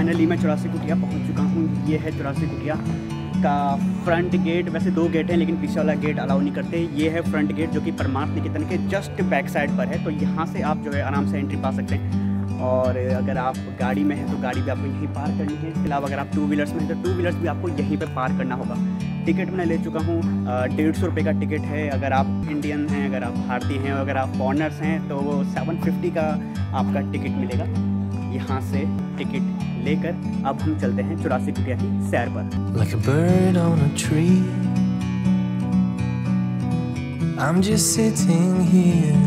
Finally मैं चौरासी कुटिया पहुंच चुका हूँ। ये है चौरासी कुटिया का फ्रंट गेट। वैसे दो गेट हैं लेकिन पीछे वाला गेट अलाउ नहीं करते। ये है फ्रंट गेट जो कि परमार्थ निकेतन के जस्ट बैक साइड पर है। तो यहाँ से आप जो है आराम से एंट्री पा सकते हैं, और अगर आप गाड़ी में हैं तो गाड़ी भी आपको यहीं पार्क करनी है। इसके अलावा अगर आप टू व्हीलर्स में हैं तो टू व्हीलर्स भी आपको यहीं पर पार्क करना होगा। टिकट मैं ले चुका हूँ, 150 रुपये का टिकट है। अगर आप इंडियन हैं, अगर आप भारतीय हैं, अगर आप फॉरनर्स हैं तो 750 का आपका टिकट मिलेगा। यहाँ से टिकट लेकर अब हम चलते हैं चौरासी कुटिया की सैर पर। Like a bird on a tree, I'm just sitting here.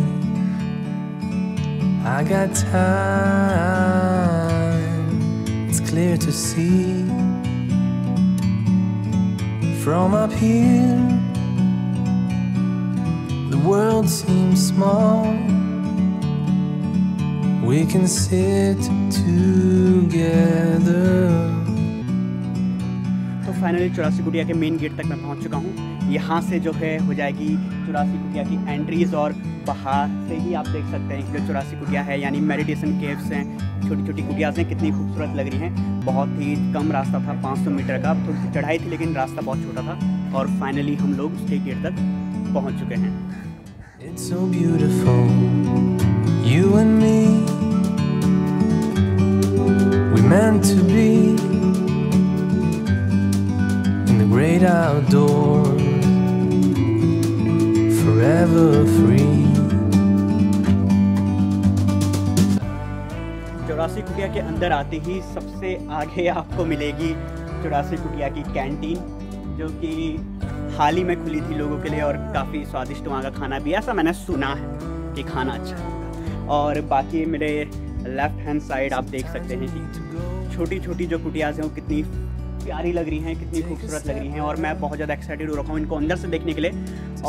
I got time, it's clear to see. From up here, the world seems small. We can sit together. तो फाइनली चौरासी कुटिया के मेन गेट तक मैं पहुंच चुका हूं। यहाँ से जो है हो जाएगी चौरासी कुटिया की एंट्रीज, और बाहर से ही आप देख सकते हैं कि जो चौरासी कुटिया है यानी मेडिटेशन केव्स हैं, छोटी छोटी कुटियाज़ हैं, कितनी खूबसूरत लग रही हैं। बहुत ही कम रास्ता था, 500 मीटर का, थोड़ी सी चढ़ाई थी लेकिन रास्ता बहुत छोटा था। और फाइनली हम लोग उसके गेट तक पहुँच चुके हैं। It's so beautiful, you and me, we meant to be, in the great outdoors, forever free. चौरासी कुटिया के अंदर आते ही सबसे आगे आपको मिलेगी चौरासी कुटिया की कैंटीन, जो कि हाल ही में खुली थी लोगों के लिए, और काफ़ी स्वादिष्ट वहाँ का खाना भी, ऐसा मैंने सुना है कि खाना अच्छा है। और बाकी मेरे लेफ़्ट हैंड साइड आप देख सकते हैं कि छोटी छोटी जो कुटियाज़ हैं वो कितनी प्यारी लग रही हैं, कितनी खूबसूरत लग रही हैं। और मैं बहुत ज़्यादा एक्साइटेड हो रखा हूँ इनको अंदर से देखने के लिए,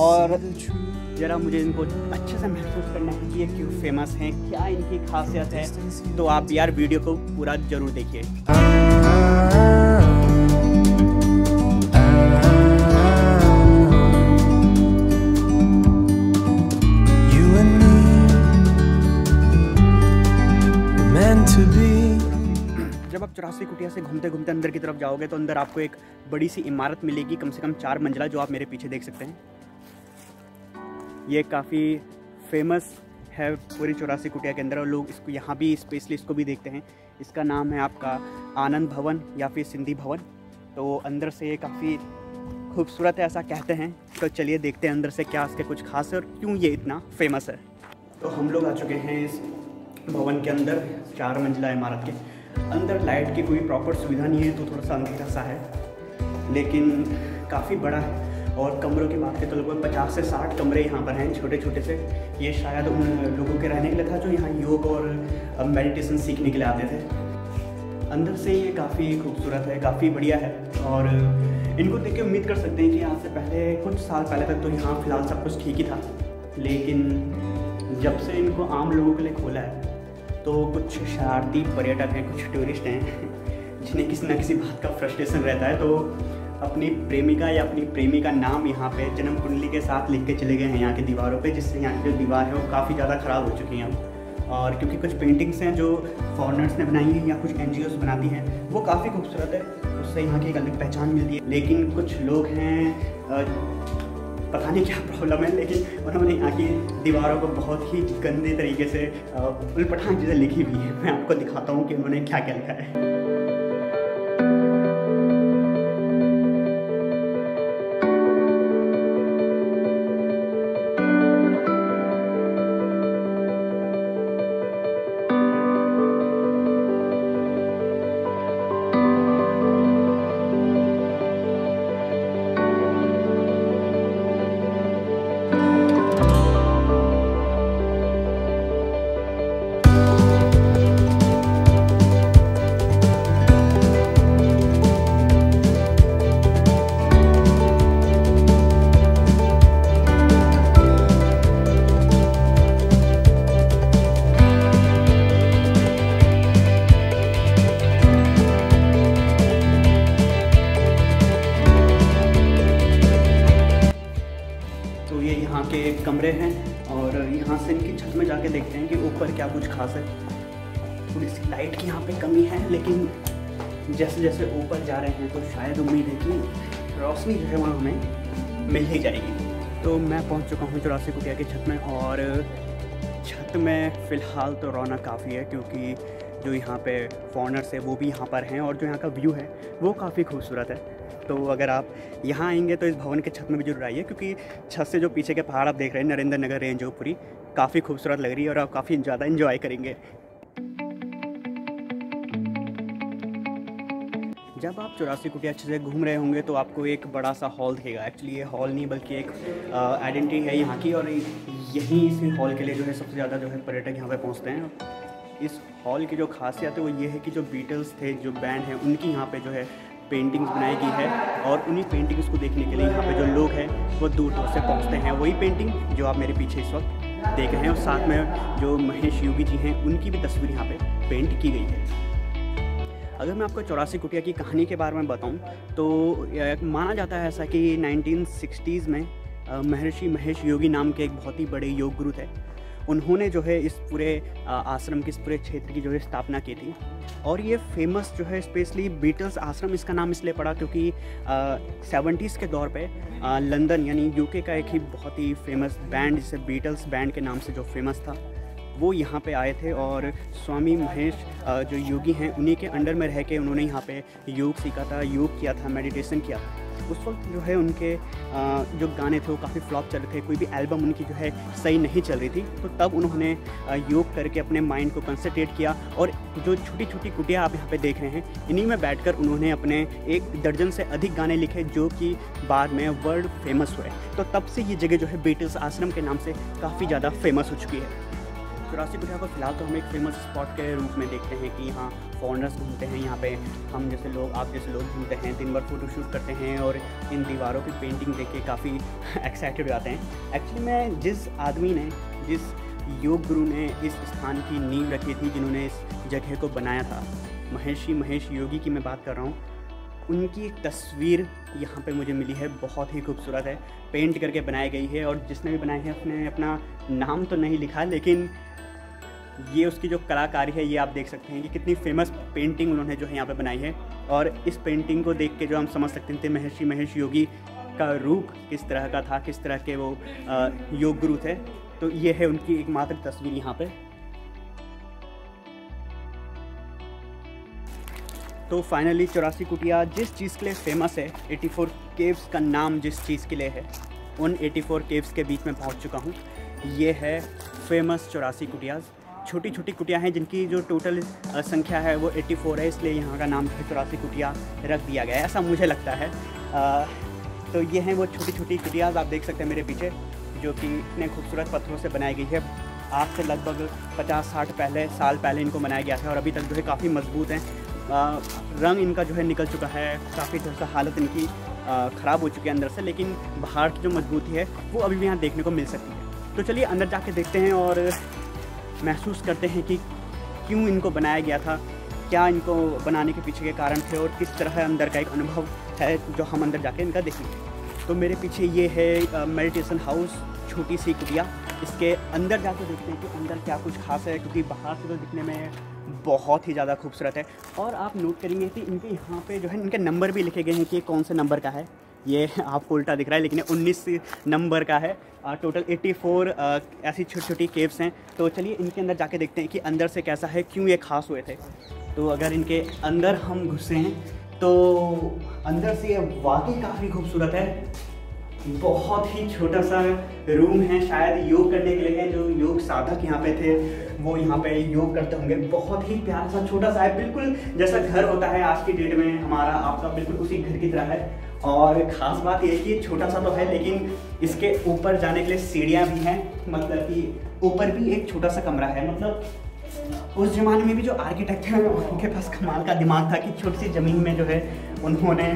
और ज़रा मुझे इनको अच्छे से महसूस करना है कि ये क्यों फेमस हैं, क्या इनकी खासियत है। तो आप यार वीडियो को पूरा ज़रूर देखिए। जब आप चौरासी कुटिया से घूमते घूमते अंदर की तरफ जाओगे तो अंदर आपको एक बड़ी सी इमारत मिलेगी, कम से कम 4 मंजिला, जो आप मेरे पीछे देख सकते हैं। ये काफ़ी फेमस है पूरी चौरासी कुटिया के अंदर, और लोग इसको यहाँ भी स्पेशली इसको भी देखते हैं। इसका नाम है आपका आनंद भवन या फिर सिंधी भवन। तो अंदर से ये काफ़ी खूबसूरत है ऐसा कहते हैं। तो चलिए देखते हैं अंदर से क्या इसके कुछ खास है और क्यों ये इतना फेमस है। तो हम लोग आ चुके हैं इस भवन के अंदर, 4 मंजिला इमारत के अंदर। लाइट की कोई प्रॉपर सुविधा नहीं है तो थोड़ा सा अंधेरा सा है, लेकिन काफ़ी बड़ा है। और कमरों की बात करें तो लगभग 50 से 60 कमरे यहाँ पर हैं, छोटे छोटे से। ये शायद उन लोगों के रहने के लिए था जो यहाँ योग और मेडिटेशन सीखने के लिए आते थे। अंदर से ये काफ़ी खूबसूरत है, काफ़ी बढ़िया है, और इनको देख के उम्मीद कर सकते हैं कि यहाँ से पहले कुछ साल पहले तक तो यहाँ फ़िलहाल सब कुछ ठीक ही था, लेकिन जब से इनको आम लोगों के लिए खोला है तो कुछ शरारती पर्यटक हैं, कुछ टूरिस्ट हैं जिन्हें किसी न किसी बात का फ्रस्ट्रेशन रहता है, तो अपनी प्रेमिका या अपनी प्रेमी का नाम यहाँ पे जन्म कुंडली के साथ लिख के चले गए हैं यहाँ की दीवारों पे, जिससे यहाँ की जो दीवार है वो काफ़ी ज़्यादा ख़राब हो चुकी हैं। और क्योंकि कुछ पेंटिंग्स हैं जो फॉरनर्स ने बनाई हैं या कुछ NGOs बनाती हैं, वो काफ़ी खूबसूरत है, उससे यहाँ की एक अलग पहचान मिलती है। लेकिन कुछ लोग हैं, पता नहीं क्या प्रॉब्लम है, लेकिन उन्होंने यहाँ की दीवारों को बहुत ही गंदे तरीके से उल्पटांग चीज़ें लिखी हुई है। मैं आपको दिखाता हूँ कि उन्होंने क्या क्या लिखा है। कमरे हैं, और यहाँ से इनकी छत में जाके देखते हैं कि ऊपर क्या कुछ खास है। थोड़ी सी लाइट की यहाँ पे कमी है, लेकिन जैसे जैसे ऊपर जा रहे हैं तो शायद उम्मीद है कि रोशनी जो है वहाँ हमें मिल ही जाएगी। तो मैं पहुँच चुका हूँ चौरासी कुटिया की छत में, और छत में फ़िलहाल तो रौनक काफ़ी है क्योंकि जो यहाँ पे फॉरेनर्स है वो भी यहाँ पर हैं, और जो यहाँ का व्यू है वो काफ़ी खूबसूरत है। तो अगर आप यहाँ आएंगे तो इस भवन के छत में भी जरूर आइए, क्योंकि छत से जो पीछे के पहाड़ आप देख रहे हैं नरेंद्र नगर रेंज वो पूरी काफ़ी खूबसूरत लग रही है और आप काफ़ी ज़्यादा इंजॉय करेंगे। जब आप चौरासी कुटिया अच्छे से घूम रहे होंगे तो आपको एक बड़ा सा हॉल दिखेगा। एक्चुअली ये हॉल नहीं बल्कि एक आइडेंटिटी है यहाँ की, और यही इसी हॉल के लिए जो है सबसे ज़्यादा जो है पर्यटक यहाँ पर पहुँचते हैं। इस हॉल की जो खासियत है वो ये है कि जो बीटल्स थे, जो बैंड हैं, उनकी यहाँ पे जो है पेंटिंग्स बनाई गई है, और उन्हीं पेंटिंग्स को देखने के लिए यहाँ पे जो लोग हैं वो दूर दूर से पहुँचते हैं। वही पेंटिंग जो आप मेरे पीछे इस वक्त देख रहे हैं, और साथ में जो महर्षि महेश योगी जी हैं उनकी भी तस्वीर यहाँ पे पेंट की गई है। अगर मैं आपको चौरासी कुटिया की कहानी के बारे में बताऊं तो माना जाता है ऐसा कि 1960s में महर्षि महेश योगी नाम के एक बहुत ही बड़े योग गुरु थे। उन्होंने जो है इस पूरे आश्रम की, इस पूरे क्षेत्र की जो है स्थापना की थी, और ये फेमस जो है स्पेशली बीटल्स आश्रम इसका नाम इसलिए पड़ा क्योंकि 70s के दौर पे लंदन यानी यूके का एक ही बहुत ही फेमस बैंड जिसे बीटल्स बैंड के नाम से जो फेमस था वो यहाँ पे आए थे, और स्वामी महेश जो योगी हैं उन्हीं के अंडर में रह के उन्होंने यहाँ पे योग सीखा था, योग किया था, मेडिटेशन किया था। उस वक्त जो है उनके जो गाने थे वो काफ़ी फ्लॉप चल रहे थे, कोई भी एल्बम उनकी जो है सही नहीं चल रही थी। तो तब उन्होंने योग करके अपने माइंड को कंसंट्रेट किया, और जो छोटी छोटी कुटिया आप यहाँ पे देख रहे हैं इन्हीं में बैठकर उन्होंने अपने 1 दर्जन से अधिक गाने लिखे जो कि बाद में वर्ल्ड फेमस हुए। तो तब से ये जगह जो है बीटल्स आश्रम के नाम से काफ़ी ज़्यादा फेमस हो चुकी है। चौरासी कुटिया को फिलहाल तो हम एक फेमस स्पॉट के रूप में देखते हैं कि यहाँ फॉरेनर्स घूमते हैं, यहाँ पे हम जैसे लोग, आप जैसे लोग घूमते हैं, दिन भर फोटोशूट करते हैं और इन दीवारों की पेंटिंग देख के काफ़ी एक्साइटेड हो जाते हैं। एक्चुअली मैं जिस आदमी ने, जिस योग गुरु ने इस स्थान की नींव रखी थी, जिन्होंने इस जगह को बनाया था, महर्षि महेश योगी की मैं बात कर रहा हूँ, उनकी तस्वीर यहाँ पे मुझे मिली है। बहुत ही खूबसूरत है, पेंट करके बनाई गई है, और जिसने भी बनाई है उसने अपना नाम तो नहीं लिखा, लेकिन ये उसकी जो कलाकारी है ये आप देख सकते हैं कि कितनी फेमस पेंटिंग उन्होंने जो है यहाँ पे बनाई है। और इस पेंटिंग को देख के जो हम समझ सकते थे महर्षि महेश योगी का रूप किस तरह का था, किस तरह के वो योग गुरु थे। तो ये है उनकी एकमात्र तस्वीर यहाँ पे। तो फाइनली चौरासी कुटिया जिस चीज़ के लिए फेमस है, 84 केव्स का नाम जिस चीज़ के लिए है, उन 84 केव्स के बीच में पहुँच चुका हूँ। ये है फेमस चौरासी कुटियाज़। छोटी छोटी कुटिया हैं जिनकी जो टोटल संख्या है वो 84 है, इसलिए यहाँ का नाम चौरासी कुटिया रख दिया गया है, ऐसा मुझे लगता है। तो ये हैं वो छोटी छोटी कुटियाज आप देख सकते हैं मेरे पीछे, जो कि इतने खूबसूरत पत्थरों से बनाई गई है। आज से लगभग 50-60 साल पहले इनको बनाया गया था, और अभी तक जो है काफ़ी मजबूत हैं। रंग इनका जो है निकल चुका है, काफ़ी जो है हालत इनकी ख़राब हो चुकी है अंदर से, लेकिन बाहर की जो मजबूती है वो अभी भी यहाँ देखने को मिल सकती है। तो चलिए अंदर जाके देखते हैं और महसूस करते हैं कि क्यों इनको बनाया गया था, क्या इनको बनाने के पीछे के कारण थे, और किस तरह अंदर का एक अनुभव है जो हम अंदर जाके इनका देखेंगे। तो मेरे पीछे ये है मेडिटेशन हाउस, छोटी सी कुटिया। इसके अंदर जाके देखते हैं कि अंदर क्या कुछ खास है, क्योंकि बाहर से तो दिखने में बहुत ही ज़्यादा खूबसूरत है। और आप नोट करेंगे कि इनके यहाँ पे जो है इनके नंबर भी लिखे गए हैं कि कौन से नंबर का है। ये आपको उल्टा दिख रहा है लेकिन 19 नंबर का है। टोटल 84 ऐसी छोटी छोटी केव्स हैं। तो चलिए इनके अंदर जाके देखते हैं कि अंदर से कैसा है, क्यों ये खास हुए थे। तो अगर इनके अंदर हम घुसे हैं तो अंदर से ये वाकई काफ़ी खूबसूरत है। बहुत ही छोटा सा रूम है, शायद योग करने के लिए है। जो योग साधक यहाँ पे थे वो यहाँ पे योग करते होंगे। बहुत ही प्यारा सा छोटा सा है, बिल्कुल जैसा घर होता है आज की डेट में हमारा आपका, बिल्कुल उसी घर की तरह है। और ख़ास बात यह कि छोटा सा तो है लेकिन इसके ऊपर जाने के लिए सीढ़ियाँ भी हैं, मतलब कि ऊपर भी एक छोटा सा कमरा है। मतलब उस ज़माने में भी जो आर्किटेक्ट है उनके पास कमाल का दिमाग था कि छोटी सी ज़मीन में जो है उन्होंने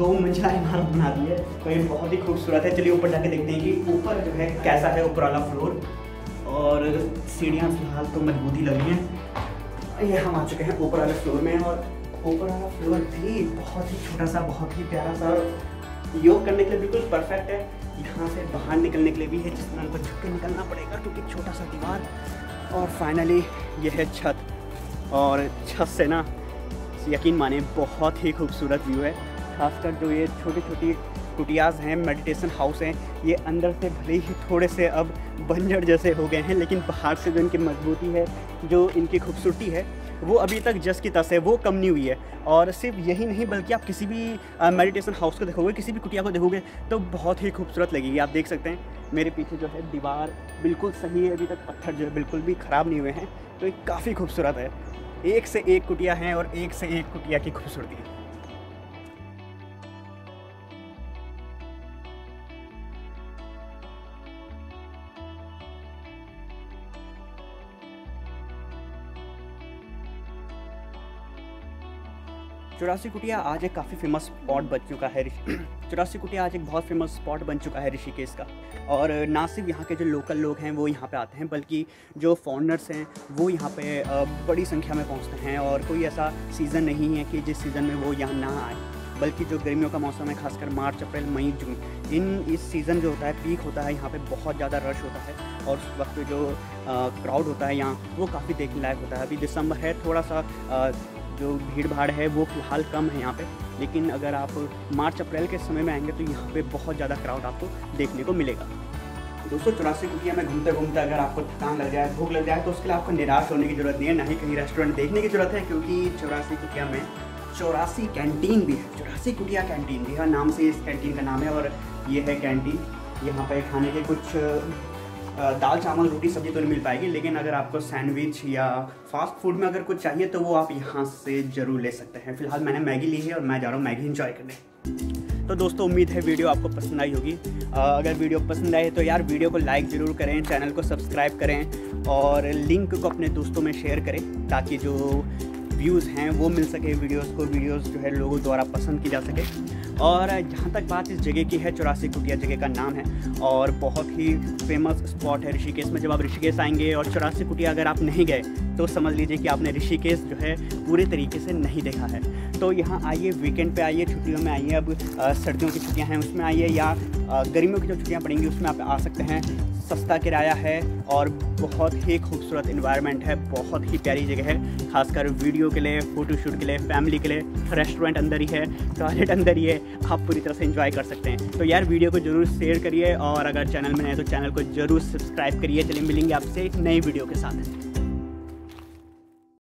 2 मंजिला इमारत बना दी है। तो ये बहुत ही खूबसूरत है। चलिए ऊपर जाके देखते हैं कि ऊपर जो है कैसा है ऊपर वाला फ्लोर। और सीढ़ियाँ फिलहाल तो मजबूत ही लगी हैं। ये हम आ चुके हैं ऊपर वाले फ्लोर में, और ऊपर वाला फ्लोर भी बहुत ही छोटा सा, बहुत ही प्यारा सा, योग करने के लिए बिल्कुल परफेक्ट है। यहाँ से बाहर निकलने के लिए भी है, जिस तरह हमको झुक के निकलना पड़ेगा क्योंकि छोटा सा दीवार। और फाइनली यह है छत, और छत से ना यकीन माने बहुत ही खूबसूरत व्यू है। खासकर जो ये छोटी छोटी कुटियाज़ हैं, मेडिटेशन हाउस हैं, ये अंदर से भले ही थोड़े से अब बंजर जैसे हो गए हैं, लेकिन बाहर से जो इनकी मजबूती है, जो इनकी खूबसूरती है, वो अभी तक जस की तस है, वो कम नहीं हुई है। और सिर्फ यही नहीं बल्कि आप किसी भी मेडिटेशन हाउस को देखोगे, किसी भी कुटिया को देखोगे तो बहुत ही खूबसूरत लगेगी। आप देख सकते हैं मेरे पीछे जो है दीवार बिल्कुल सही है, अभी तक पत्थर जो है बिल्कुल भी ख़राब नहीं हुए हैं, तो ये काफ़ी खूबसूरत है। एक से एक कुटिया हैं और एक से एक कुटिया की खूबसूरती है। चौरासी कुटिया आज एक काफ़ी फेमस स्पॉट बन चुका है। चौरासी कुटिया आज एक बहुत फेमस स्पॉट बन चुका है ऋषिकेश का। और ना सिर्फ यहाँ के जो लोकल लोग हैं वो यहाँ पे आते हैं, बल्कि जो फॉरेनर्स हैं वो यहाँ पे बड़ी संख्या में पहुँचते हैं। और कोई ऐसा सीज़न नहीं है कि जिस सीज़न में वो यहाँ ना आए, बल्कि जो गर्मियों का मौसम है, खासकर मार्च, अप्रैल, मई, जून, इस सीज़न जो होता है पीक होता है, यहाँ पर बहुत ज़्यादा रश होता है और उस वक्त जो क्राउड होता है यहाँ वो काफ़ी देखने लायक होता है। अभी दिसंबर है, थोड़ा सा जो भीड़ भाड़ है वो फिलहाल कम है यहाँ पे, लेकिन अगर आप मार्च अप्रैल के समय में आएंगे तो यहाँ पे बहुत ज़्यादा क्राउड आपको देखने को मिलेगा। दोस्तों, चौरासी कुटिया में घूमते घूमते अगर आपको थकान लग जाए, भूख लग जाए, तो उसके लिए आपको निराश होने की ज़रूरत नहीं है, ना ही कहीं रेस्टोरेंट देखने की ज़रूरत है, क्योंकि चौरासी कुटिया में चौरासी कैंटीन भी है। चौरासी कुटिया कैंटीन भी है, नाम से इस कैंटीन का नाम है। और ये है कैंटीन, यहाँ पर खाने के कुछ दाल चावल रोटी सब्जी तो नहीं मिल पाएगी, लेकिन अगर आपको सैंडविच या फास्ट फूड में अगर कुछ चाहिए तो वो आप यहाँ से ज़रूर ले सकते हैं। फिलहाल मैंने मैगी ली है और मैं जा रहा हूँ मैगी इंजॉय करने। तो दोस्तों, उम्मीद है वीडियो आपको पसंद आई होगी। अगर वीडियो पसंद आए तो यार वीडियो को लाइक ज़रूर करें, चैनल को सब्सक्राइब करें और लिंक को अपने दोस्तों में शेयर करें, ताकि जो व्यूज़ हैं वो मिल सके वीडियोस को, वीडियोस जो है लोगों द्वारा पसंद की जा सके। और जहाँ तक बात इस जगह की है, चौरासी कुटिया जगह का नाम है और बहुत ही फेमस स्पॉट है ऋषिकेश में। जब आप ऋषिकेश आएंगे और चौरासी कुटिया अगर आप नहीं गए तो समझ लीजिए कि आपने ऋषिकेश जो है पूरे तरीके से नहीं देखा है। तो यहाँ आइए, वीकेंड पे आइए, छुट्टियों में आइए। अब सर्दियों की छुट्टियाँ हैं उसमें आइए, या गर्मियों की जो छुट्टियाँ पड़ेंगी उसमें आप आ सकते हैं। सस्ता किराया है और बहुत ही खूबसूरत इन्वायरमेंट है, बहुत ही प्यारी जगह है, खासकर वीडियो के लिए, फ़ोटोशूट के लिए, फैमिली के लिए। रेस्टोरेंट अंदर ही है, टॉयलेट अंदर ही है, आप पूरी तरह से इंजॉय कर सकते हैं। तो यार वीडियो को ज़रूर शेयर करिए और अगर चैनल में नए तो चैनल को ज़रूर सब्सक्राइब करिए। चलिए मिलेंगे आपसे एक नई वीडियो के साथ।